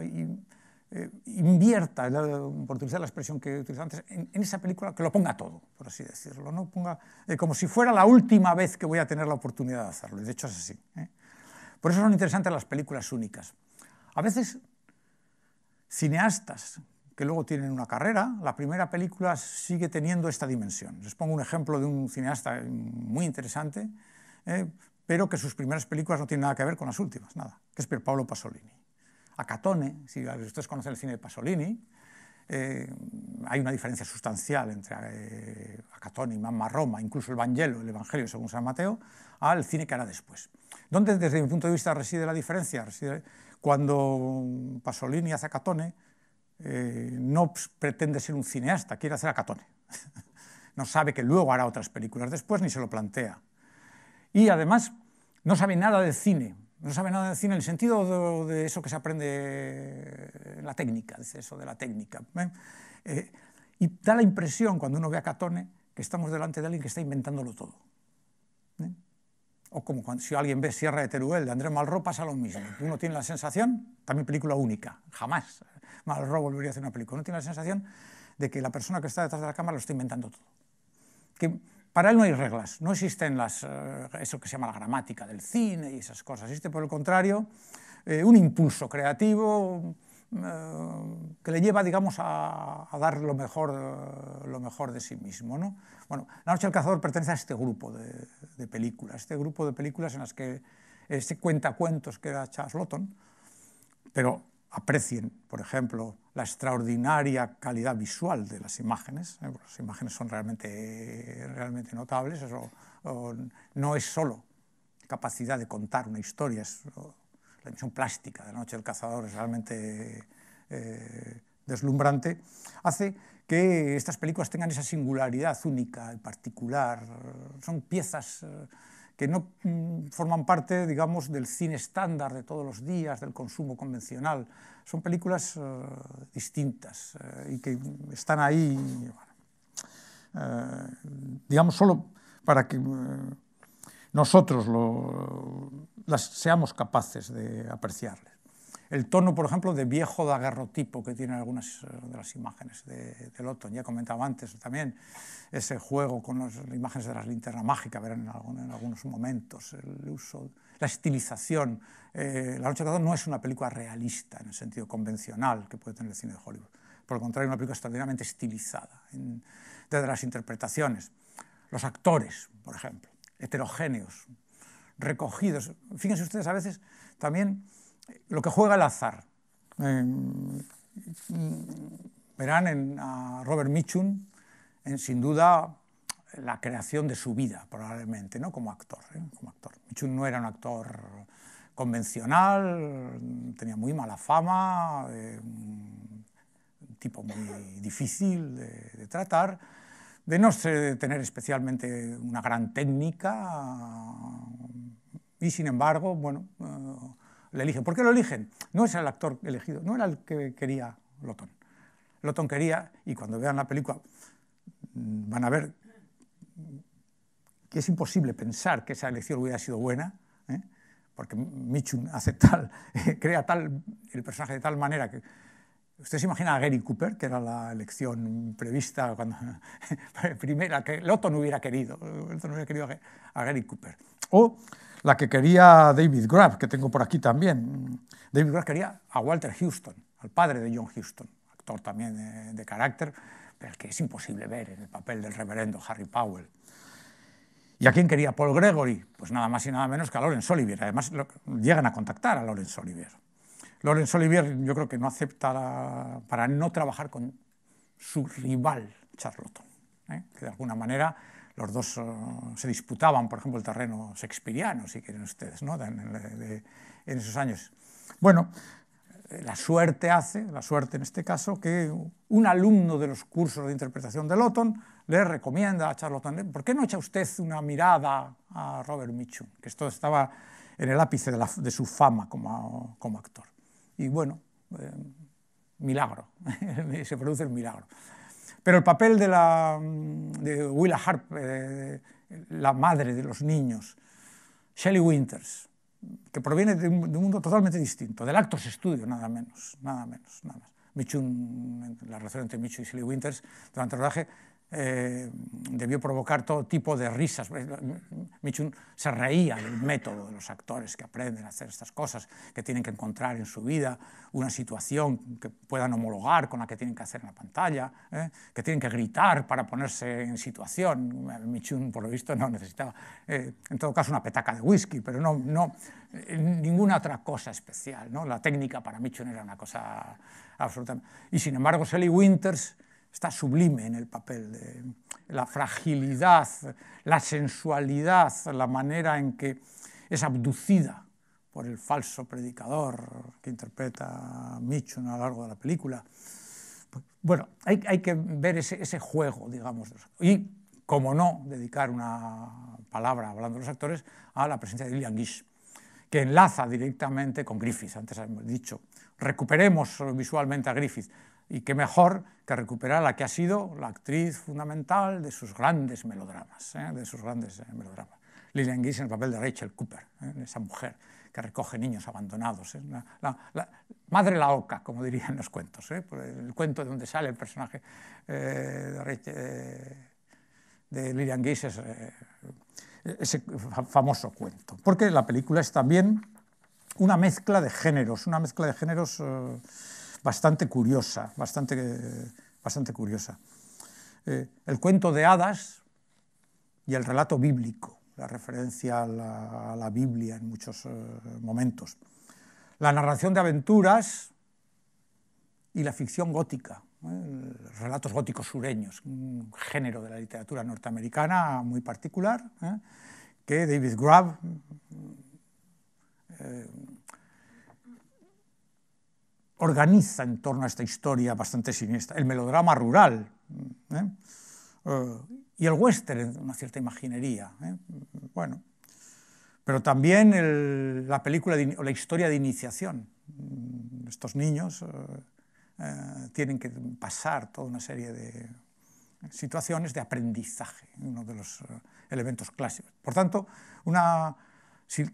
invierta, por utilizar la expresión que utilizaba antes, en esa película, que lo ponga todo, por así decirlo, ¿no? Ponga, como si fuera la última vez que voy a tener la oportunidad de hacerlo, y de hecho es así, ¿eh? Por eso son interesantes las películas únicas. A veces, cineastas que luego tienen una carrera, la primera película sigue teniendo esta dimensión. Les pongo un ejemplo de un cineasta muy interesante, pero que sus primeras películas no tienen nada que ver con las últimas, nada, que es Pier Paolo Pasolini. Acatone, si ustedes conocen el cine de Pasolini, hay una diferencia sustancial entre Acatone y Mamma Roma, incluso el Evangelio según San Mateo, al cine que hará después. ¿Dónde, desde mi punto de vista, reside la diferencia? Reside cuando Pasolini hace Acatone, no pretende ser un cineasta, quiere hacer Acatone. No sabe que luego hará otras películas después, ni se lo plantea. Y además no sabe nada del cine, no sabe nada del cine en el sentido de eso que se aprende en la técnica, dice eso de la técnica. Y da la impresión, cuando uno ve a Catone, que estamos delante de alguien que está inventándolo todo. O como cuando, si alguien ve Sierra de Teruel de Andrés Malraux, pasa lo mismo. Uno tiene la sensación, también película única, jamás Malraux volvería a hacer una película, uno tiene la sensación de que la persona que está detrás de la cámara lo está inventando todo. Que, para él no hay reglas, no existen eso que se llama la gramática del cine y esas cosas. Existe, por el contrario, un impulso creativo que le lleva, digamos, a dar lo mejor de sí mismo, ¿no? Bueno, La noche del cazador pertenece a este grupo de películas, en las que se cuenta cuentos que era Charles Laughton, pero aprecien, por ejemplo, la extraordinaria calidad visual de las imágenes. Las imágenes son realmente notables. Eso, no es solo capacidad de contar una historia, la dimensión plástica de La noche del cazador es realmente deslumbrante. Hace que estas películas tengan esa singularidad única, en particular. Son piezas que no forman parte, digamos, del cine estándar de todos los días, del consumo convencional. Son películas distintas y que están ahí, bueno, digamos, solo para que nosotros las seamos capaces de apreciarlas. El tono, por ejemplo, de viejo daguerrotipo que tienen algunas de las imágenes de Laughton. Ya comentaba antes también ese juego con las imágenes de las linternas mágicas, verán en algunos momentos el uso, la estilización. La noche del cazador no es una película realista en el sentido convencional que puede tener el cine de Hollywood. Por el contrario, es una película extraordinariamente estilizada, desde las interpretaciones. Los actores, por ejemplo, heterogéneos, recogidos. Fíjense ustedes, a veces también lo que juega el azar. Verán a Robert Mitchum, sin duda, la creación de su vida, probablemente, ¿no? Como actor, ¿eh? Como actor. Mitchum no era un actor convencional, tenía muy mala fama, un tipo muy difícil de tratar, de no tener especialmente una gran técnica, y sin embargo, bueno, le eligen. ¿Por qué lo eligen? No es el actor elegido, no era el que quería Laughton. Laughton quería, y cuando vean la película van a ver que es imposible pensar que esa elección hubiera sido buena, porque Mitchum hace crea el personaje de tal manera que ustedes se imaginan a Gary Cooper, que era la elección prevista cuando primera que Laughton hubiera querido, a Gary Cooper. O la que quería David Grubb, que tengo por aquí también, David Grubb quería a Walter Houston, al padre de John Houston, actor también de carácter, pero que es imposible ver en el papel del reverendo Harry Powell. ¿Y a quién quería Paul Gregory? Pues nada más y nada menos que a Lawrence Olivier. Además, llegan a contactar a Lawrence Olivier. Lawrence Olivier yo creo que no acepta para no trabajar con su rival Charlton, que de alguna manera los dos se disputaban, por ejemplo, el terreno shakespeariano, si quieren ustedes, ¿no? En esos años. Bueno, la suerte en este caso, que un alumno de los cursos de interpretación de Laughton le recomienda a Charles Laughton, ¿por qué no echa usted una mirada a Robert Mitchum? Que esto estaba en el ápice de su fama como actor. Y bueno, milagro, se produce el milagro. Pero el papel de Willa Harp, la madre de los niños, Shelley Winters, que proviene de un mundo totalmente distinto, del Actors Studio, nada menos. Mitchum, la relación entre Mitchum y Shelley Winters durante el rodaje debió provocar todo tipo de risas. Mitchum se reía del método de los actores que aprenden a hacer estas cosas, que tienen que encontrar en su vida una situación que puedan homologar con la que tienen que hacer en la pantalla, que tienen que gritar para ponerse en situación. Mitchum, por lo visto, no necesitaba, en todo caso, una petaca de whisky, pero no ninguna otra cosa especial, ¿no? La técnica para Mitchum era una cosa absolutamente... Y sin embargo, Shelley Winters está sublime en el papel de la fragilidad, la sensualidad, la manera en que es abducida por el falso predicador que interpreta Mitchum a lo largo de la película. Bueno, hay que ver ese juego, digamos, y, como no, dedicar una palabra, hablando de los actores, a la presencia de Lillian Gish, que enlaza directamente con Griffith. Antes hemos dicho, recuperemos visualmente a Griffith, y qué mejor que recuperar a la que ha sido la actriz fundamental de sus grandes melodramas, Lillian Gish en el papel de Rachel Cooper, esa mujer que recoge niños abandonados, la madre Laoca, como dirían los cuentos, el cuento de donde sale el personaje de Lillian Gish es ese famoso cuento, porque la película es también una mezcla de géneros, bastante curiosa, bastante curiosa. El cuento de hadas y el relato bíblico, la referencia a la Biblia en muchos momentos. La narración de aventuras y la ficción gótica, relatos góticos sureños, un género de la literatura norteamericana muy particular, que David Grubb organiza en torno a esta historia bastante siniestra, el melodrama rural y el western, una cierta imaginería. Bueno, pero también la película o la historia de iniciación. Estos niños tienen que pasar toda una serie de situaciones de aprendizaje, uno de los elementos clásicos. Por tanto, si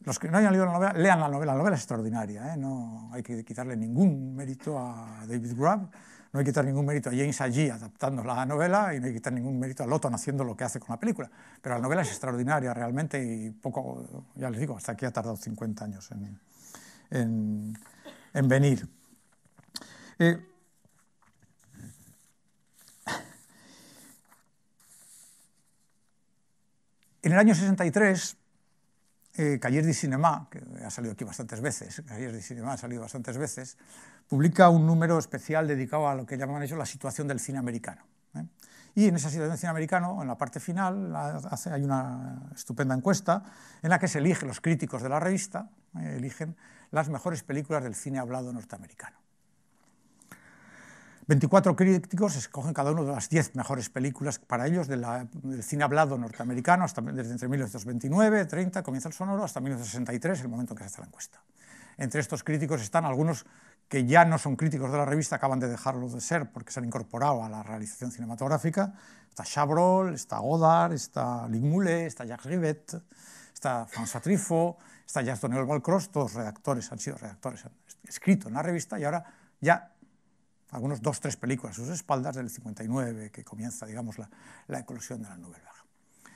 los que no hayan leído la novela, lean la novela es extraordinaria, no hay que quitarle ningún mérito a David Grubb, no hay que quitar ningún mérito a James Agee adaptando la novela y no hay que quitar ningún mérito a Laughton haciendo lo que hace con la película, pero la novela es extraordinaria realmente y poco, ya les digo, hasta aquí ha tardado 50 años en venir. En el año 63... Cahiers du Cinéma, que ha salido aquí bastantes veces, publica un número especial dedicado a lo que llaman ellos la situación del cine americano. Y en esa situación del cine americano, en la parte final, hay una estupenda encuesta en la que se eligen los críticos de la revista, eligen las mejores películas del cine hablado norteamericano. 24 críticos escogen cada uno de las 10 mejores películas para ellos del cine hablado norteamericano, desde entre 1929, 30, comienza el sonoro, hasta 1963, el momento en que se hace la encuesta. Entre estos críticos están algunos que ya no son críticos de la revista, acaban de dejarlo de ser porque se han incorporado a la realización cinematográfica. Está Chabrol, está Godard, está Luc Moulet, está Jacques Rivette, está François Truffaut, está Jacques-Daniel Balcross, todos redactores, han sido redactores, han escrito en la revista y ahora ya algunos 2 o 3 películas a sus espaldas del 59, que comienza, digamos, la eclosión de la Nouvelle Vague.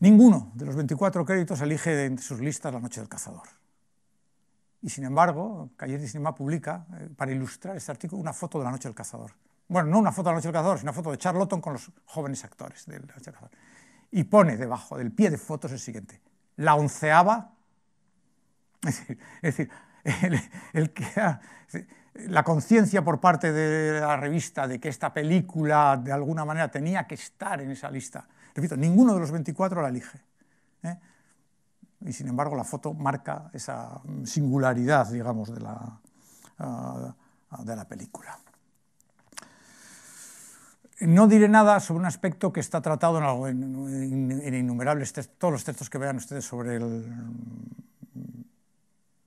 Ninguno de los 24 créditos elige entre sus listas La noche del cazador. Y sin embargo, Cahiers du Cinéma publica, para ilustrar este artículo, una foto de La noche del cazador. Bueno, no una foto de La noche del cazador, sino una foto de Charles Laughton con los jóvenes actores de La noche del cazador. Y pone debajo del pie de fotos el siguiente: la onceava. Es decir la conciencia por parte de la revista de que esta película de alguna manera tenía que estar en esa lista. Repito, ninguno de los 24 la elige. Y sin embargo la foto marca esa singularidad, digamos, de la película. No diré nada sobre un aspecto que está tratado en innumerables textos. Todos los textos que vean ustedes sobre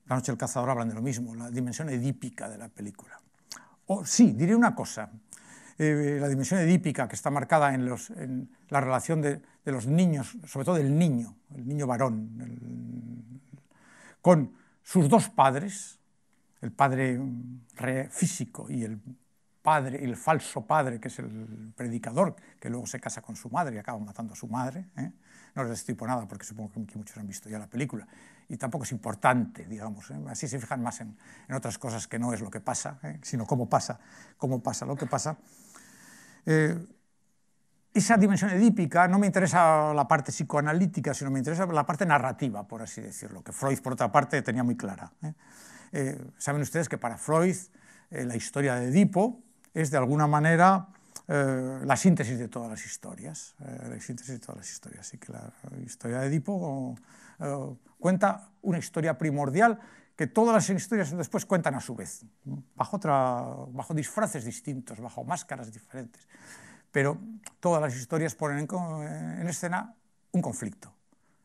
La noche del cazador hablan de lo mismo, la dimensión edípica de la película. O sí, diré una cosa. La dimensión edípica que está marcada en la relación de los niños, sobre todo del niño, el niño varón, con sus dos padres, el padre físico y el falso padre, que es el predicador, que luego se casa con su madre y acaba matando a su madre. No les destripo nada porque supongo que muchos han visto ya la película. Y tampoco es importante, digamos, así se fijan más en otras cosas que no es lo que pasa, sino cómo pasa lo que pasa. Esa dimensión edípica, no me interesa la parte psicoanalítica, sino me interesa la parte narrativa, por así decirlo, que Freud, por otra parte, tenía muy clara. Saben ustedes que para Freud la historia de Edipo es, de alguna manera, la síntesis de todas las historias, así que la historia de Edipo cuenta una historia primordial que todas las historias después cuentan a su vez, bajo disfraces distintos, bajo máscaras diferentes, pero todas las historias ponen en escena un conflicto,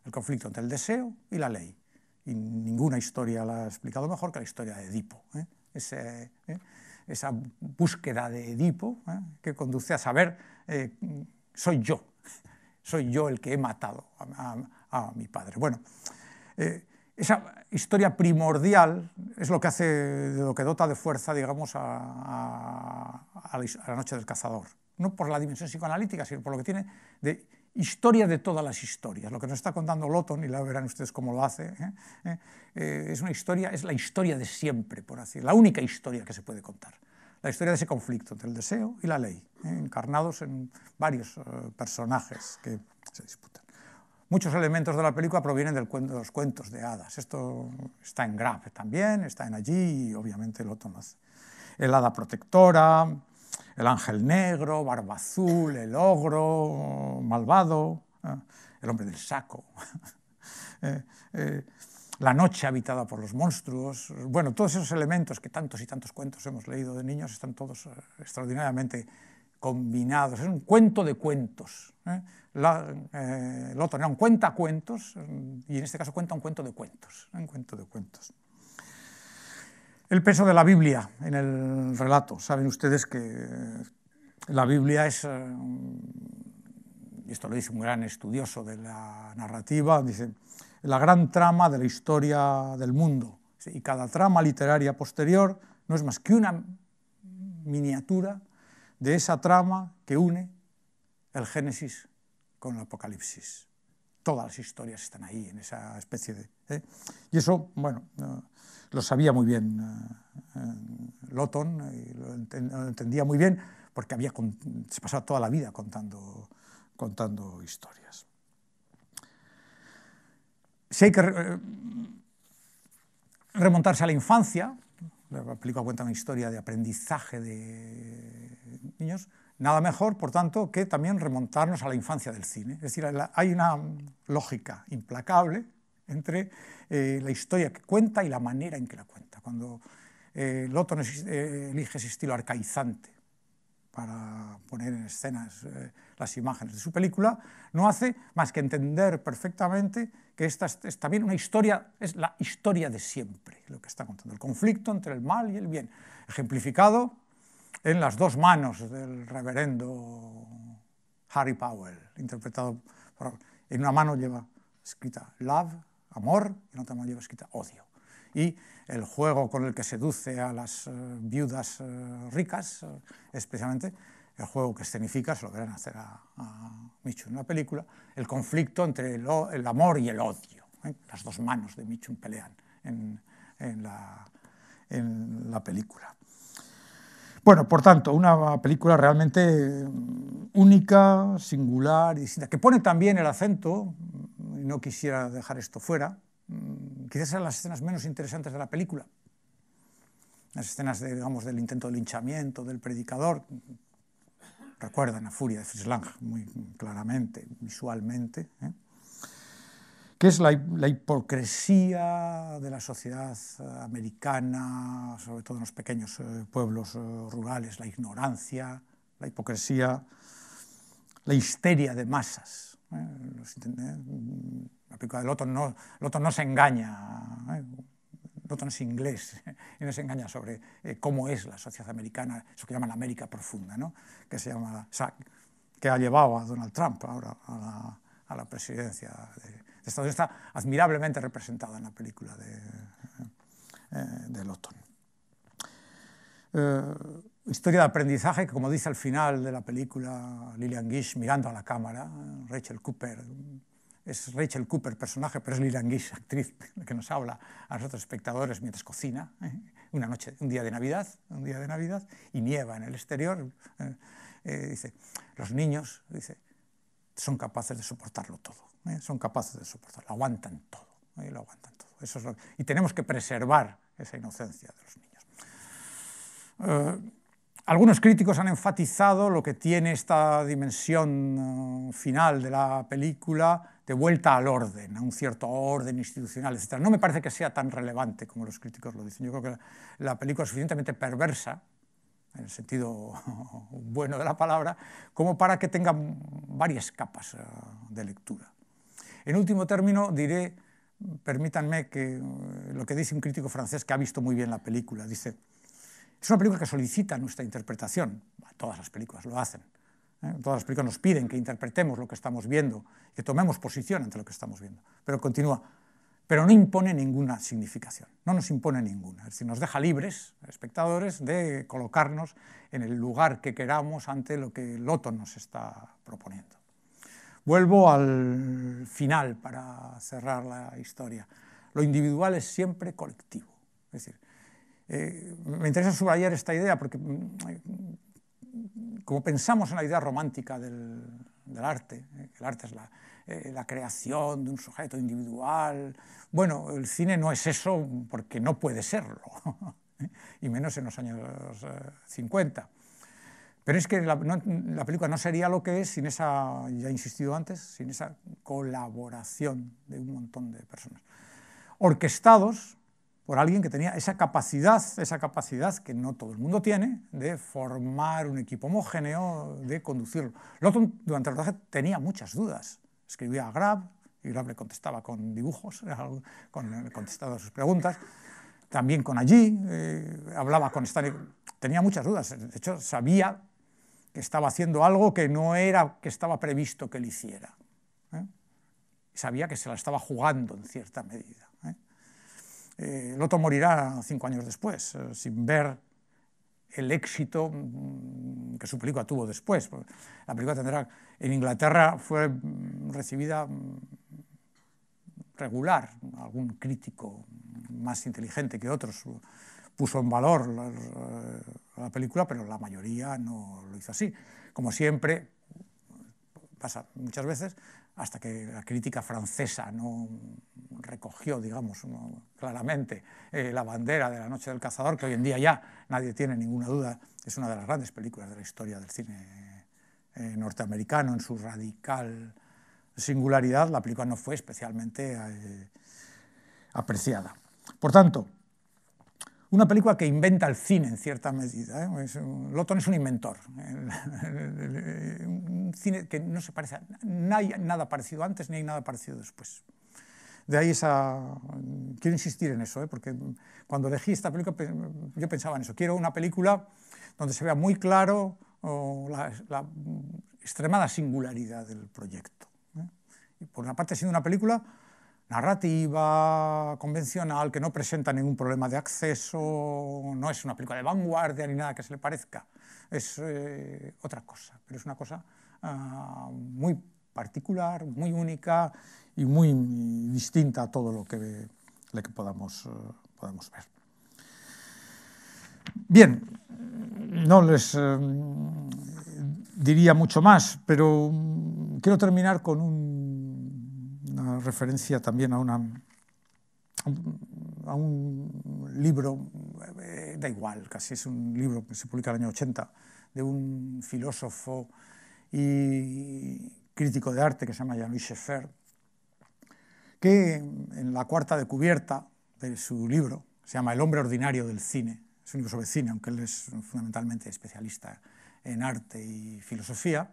el conflicto entre el deseo y la ley, y ninguna historia la ha explicado mejor que la historia de Edipo, esa búsqueda de Edipo que conduce a saber, soy yo el que he matado a mi padre. Bueno, esa historia primordial es lo que dota de fuerza, digamos, a La noche del cazador, no por la dimensión psicoanalítica, sino por lo que tiene de historia de todas las historias. Lo que nos está contando Laughton, y la verán ustedes cómo lo hace, es la historia de siempre, por así decirlo, la única historia que se puede contar. La historia de ese conflicto entre el deseo y la ley, encarnados en varios personajes que se disputan. Muchos elementos de la película provienen de los cuentos de hadas. Esto está en Grubb también, está en allí, y obviamente Laughton lo hace. El hada protectora, el ángel negro, barba azul, el ogro malvado, el hombre del saco, la noche habitada por los monstruos. Bueno, todos esos elementos que tantos y tantos cuentos hemos leído de niños están todos extraordinariamente combinados. Es un cuento de cuentos. Laughton era un cuentacuentos, y en este caso cuenta un cuento de cuentos. El peso de la Biblia en el relato. Saben ustedes que la Biblia es, y esto lo dice un gran estudioso de la narrativa, dice, la gran trama de la historia del mundo, y cada trama literaria posterior no es más que una miniatura de esa trama que une el Génesis con el Apocalipsis. Todas las historias están ahí, en esa especie de... Y eso, bueno... lo sabía muy bien Laughton, lo entendía muy bien, porque se pasaba toda la vida contando historias. Si hay que remontarse a la infancia, la película cuenta una historia de aprendizaje de niños, nada mejor, por tanto, que también remontarnos a la infancia del cine. Es decir, hay una lógica implacable entre la historia que cuenta y la manera en que la cuenta. Cuando Laughton elige ese estilo arcaizante para poner en escenas las imágenes de su película, no hace más que entender perfectamente que esta es también una historia, es la historia de siempre, lo que está contando, el conflicto entre el mal y el bien, ejemplificado en las dos manos del reverendo Harry Powell, interpretado por... En una mano lleva escrita Love, amor, y en otra mano lleva escrita odio. Y el juego con el que seduce a las viudas ricas, especialmente, el juego que escenifica, se lo verán hacer a Mitchum en la película, el conflicto entre el amor y el odio. Las dos manos de Mitchum pelean en, en la película. Bueno, por tanto, una película realmente única, singular, y distinta, que pone también el acento, y no quisiera dejar esto fuera, quizás sean las escenas menos interesantes de la película. Las escenas de, digamos, del intento de linchamiento, del predicador, recuerdan a Furia de Fritz Lang muy claramente, visualmente, ¿eh? Que es la hipocresía de la sociedad americana, sobre todo en los pequeños pueblos rurales, la ignorancia, la hipocresía, la histeria de masas. La película de Laughton no se engaña, ¿eh? Laughton es inglés y no se engaña sobre cómo es la sociedad americana, eso que llaman la América profunda, ¿no? Que se llama, o sea, que ha llevado a Donald Trump ahora a la presidencia de Estados Unidos, está admirablemente representada en la película de Laughton. Historia de aprendizaje que, como dice al final de la película Lillian Gish mirando a la cámara, Rachel Cooper, es Rachel Cooper personaje, pero es Lillian Gish, actriz, que nos habla a nosotros espectadores mientras cocina, una noche, un día de Navidad, y nieva en el exterior, dice, los niños, dice, son capaces de soportarlo todo, ¿eh? Son capaces de soportarlo, aguantan todo, ¿eh? Lo aguantan todo. Eso es lo que, y tenemos que preservar esa inocencia de los niños. Algunos críticos han enfatizado lo que tiene esta dimensión final de la película de vuelta al orden, a un cierto orden institucional, etc. No me parece que sea tan relevante como los críticos lo dicen. Yo creo que la película es suficientemente perversa, en el sentido bueno de la palabra, como para que tengan varias capas de lectura. En último término diré, permítanme que lo que dice un crítico francés que ha visto muy bien la película, dice, es una película que solicita nuestra interpretación, todas las películas lo hacen, ¿eh? Todas las películas nos piden que interpretemos lo que estamos viendo, que tomemos posición ante lo que estamos viendo, pero continúa, pero no impone ninguna significación, no nos impone ninguna, es decir, nos deja libres, espectadores, de colocarnos en el lugar que queramos ante lo que Laughton nos está proponiendo. Vuelvo al final para cerrar la historia. Lo individual es siempre colectivo, es decir, me interesa subrayar esta idea porque como pensamos en la idea romántica del arte, el arte es la creación de un sujeto individual. Bueno, el cine no es eso porque no puede serlo, y menos en los años 50. Pero es que la película no sería lo que es sin esa, ya he insistido antes, sin esa colaboración de un montón de personas. Orquestados por alguien que tenía esa capacidad que no todo el mundo tiene, de formar un equipo homogéneo, de conducirlo. Laughton durante el rodaje tenía muchas dudas. Escribía a Grubb, y Grubb le contestaba con dibujos, contestaba sus preguntas, también con Agee, hablaba con Stanley, tenía muchas dudas, de hecho sabía que estaba haciendo algo que no era, que estaba previsto que él hiciera, ¿eh? Sabía que se la estaba jugando en cierta medida, ¿eh? Laughton morirá 5 años después, sin ver el éxito que su película tuvo después. La película tendrá, en Inglaterra fue recibida regular, algún crítico más inteligente que otros puso en valor la película, pero la mayoría no lo hizo así. Como siempre, pasa muchas veces, hasta que la crítica francesa no recogió, digamos, claramente la bandera de La noche del cazador, que hoy en día ya nadie tiene ninguna duda, es una de las grandes películas de la historia del cine norteamericano. En su radical singularidad, la película no fue especialmente apreciada. Por tanto, una película que inventa el cine en cierta medida, ¿eh? Laughton es un inventor, un cine que no se parece, no hay nada parecido antes ni hay nada parecido después. De ahí quiero insistir en eso, ¿eh? Porque cuando elegí esta película yo pensaba en eso, quiero una película donde se vea muy claro la extremada singularidad del proyecto, ¿eh? Y por una parte siendo una película narrativa, convencional, que no presenta ningún problema de acceso, no es una película de vanguardia ni nada que se le parezca, es otra cosa, pero es una cosa muy particular, muy única y muy distinta a todo lo que podamos podemos ver. Bien, no les diría mucho más, pero quiero terminar con una referencia también a un libro, da igual, casi es un libro que se publica en el año 80, de un filósofo y crítico de arte que se llama Jean-Louis Schefer, que en la cuarta de cubierta de su libro, se llama El hombre ordinario del cine, es un libro sobre cine, aunque él es fundamentalmente especialista en arte y filosofía,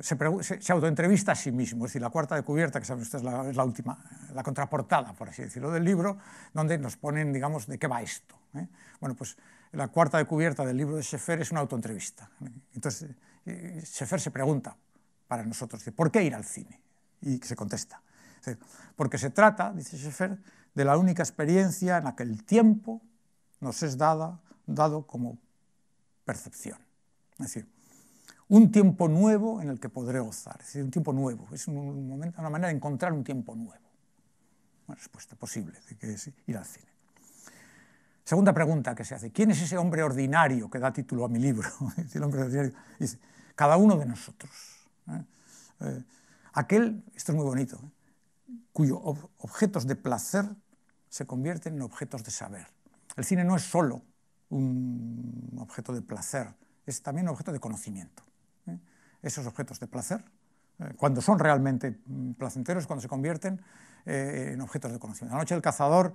se autoentrevista a sí mismo, es decir, la cuarta de cubierta, que saben ustedes es la última, la contraportada, por así decirlo, del libro, donde nos ponen, digamos, de qué va esto. Bueno, pues la cuarta de cubierta del libro de Schefer es una autoentrevista. Entonces, Schefer se pregunta para nosotros, ¿por qué ir al cine? Y se contesta. Es decir, porque se trata, dice Schefer, de la única experiencia en la que el tiempo nos es dado como percepción. Es decir, un tiempo nuevo en el que podré gozar. Es decir, un tiempo nuevo. Es un momento, una manera de encontrar un tiempo nuevo. Una respuesta posible de que es ir al cine. Segunda pregunta que se hace. ¿Quién es ese hombre ordinario que da título a mi libro? El hombre ordinario. Dice, cada uno de nosotros. Aquel, esto es muy bonito, cuyos objetos de placer se convierten en objetos de saber. El cine no es solo un objeto de placer, es también un objeto de conocimiento. Esos objetos de placer, cuando son realmente placenteros, cuando se convierten en objetos de conocimiento. La noche del cazador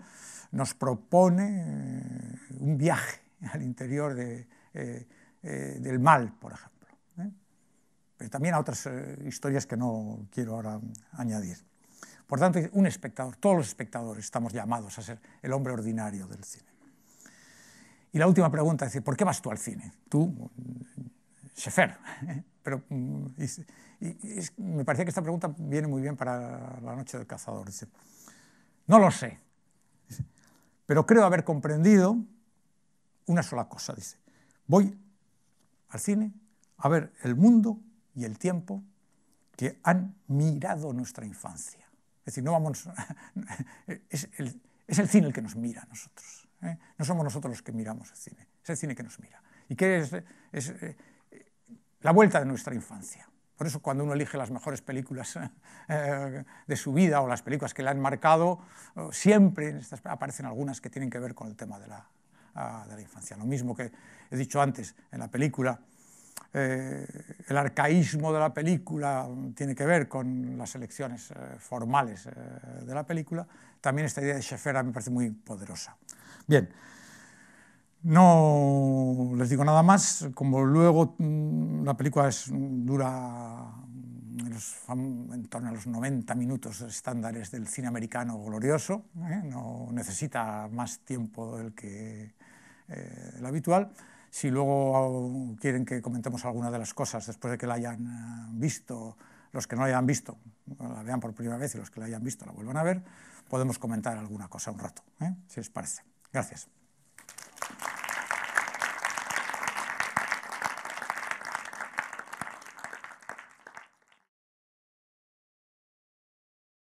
nos propone un viaje al interior del mal, por ejemplo. Pero también a otras historias que no quiero ahora añadir. Por tanto, un espectador, todos los espectadores estamos llamados a ser el hombre ordinario del cine. Y la última pregunta es, ¿por qué vas tú al cine? Tú, Schefer. Pero me parecía que esta pregunta viene muy bien para La noche del cazador. Dice, no lo sé, dice, pero creo haber comprendido una sola cosa. Dice, voy al cine a ver el mundo y el tiempo que han mirado nuestra infancia. Es decir, no vamos... Es el cine el que nos mira a nosotros. No somos nosotros los que miramos el cine, es el cine que nos mira. Y que es la vuelta de nuestra infancia. Por eso cuando uno elige las mejores películas de su vida o las películas que le han marcado, siempre en estas aparecen algunas que tienen que ver con el tema de la infancia. Lo mismo que he dicho antes en la película, el arcaísmo de la película tiene que ver con las elecciones formales de la película. También esta idea de Schefer me parece muy poderosa. Bien, no les digo nada más, como luego la película dura en torno a los 90 minutos estándares del cine americano glorioso, no necesita más tiempo del que el habitual. Si luego quieren que comentemos alguna de las cosas después de que la hayan visto, los que no la hayan visto la vean por primera vez y los que la hayan visto la vuelvan a ver, podemos comentar alguna cosa un rato, si les parece. Gracias.